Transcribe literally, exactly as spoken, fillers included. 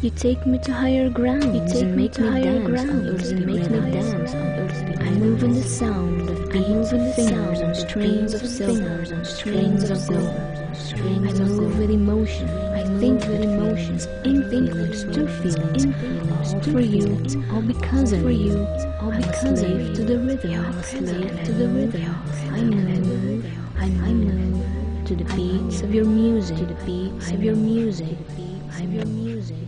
You take me to higher ground. You take me to higher ground. And make me dance on earth. I move in the sound of beams and fingers on strings of silver, on strings of gold. I move with emotion. I think with emotions. In feelings, to feelings. All for you. All because of you. All because I live to the rhythm. I live to the rhythm. I move. I move to the beats of your music. To the beats of your music. Of your music.